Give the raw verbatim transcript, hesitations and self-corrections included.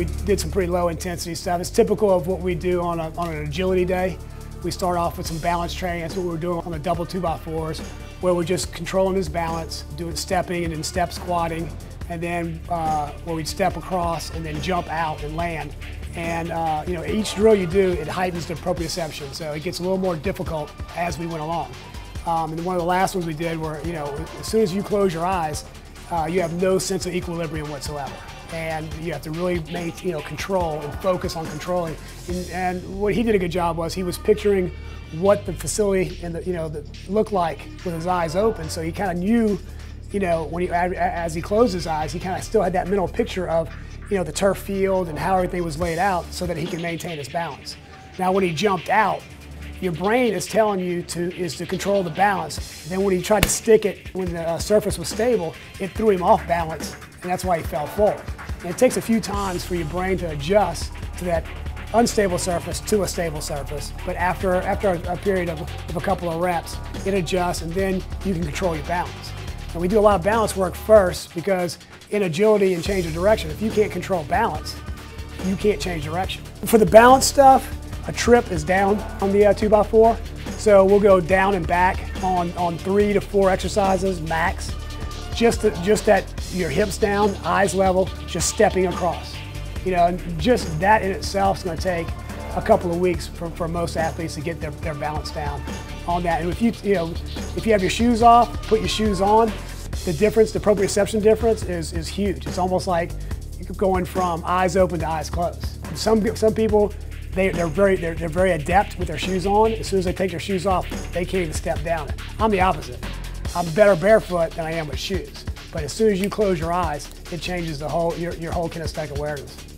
we did some pretty low intensity stuff. It's typical of what we do on, a, on an agility day. We start off with some balance training. That's what we were doing on the double two by fours, where we're just controlling his balance, doing stepping and then step squatting, and then uh, where we'd step across and then jump out and land. And uh, you know, each drill you do, it heightens the proprioception, so it gets a little more difficult as we went along. Um, and one of the last ones we did were, you know, as soon as you close your eyes, uh, you have no sense of equilibrium whatsoever. And you have to really make, you know, control and focus on controlling. And, and what he did a good job was he was picturing what the facility and the, you know, the, looked like with his eyes open. So he kind of knew, you know, when he, as he closed his eyes, he kind of still had that mental picture of, you know, the turf field and how everything was laid out so that he could maintain his balance. Now, when he jumped out, your brain is telling you to is to control the balance. Then when he tried to stick it, when the uh, surface was stable, it threw him off balance, and that's why he fell forward. And it takes a few times for your brain to adjust to that unstable surface to a stable surface. But after, after a, a period of, of a couple of reps, it adjusts, and then you can control your balance. And we do a lot of balance work first, because in agility and change of direction, if you can't control balance, you can't change direction. For the balance stuff, a trip is down on the uh, two by four. So we'll go down and back on, on three to four exercises max. Just, the, just that your hips down, eyes level, just stepping across. You know, and just that in itself is going to take a couple of weeks for, for most athletes to get their, their balance down on that. And if you, you know, if you have your shoes off, put your shoes on, the difference, the proprioception difference is, is huge. It's almost like going from eyes open to eyes closed. Some, some people, They, they're, very, they're, they're very adept with their shoes on. As soon as they take their shoes off, they can't even step down it. I'm the opposite. I'm better barefoot than I am with shoes. But as soon as you close your eyes, it changes the whole, your, your whole kinesthetic awareness.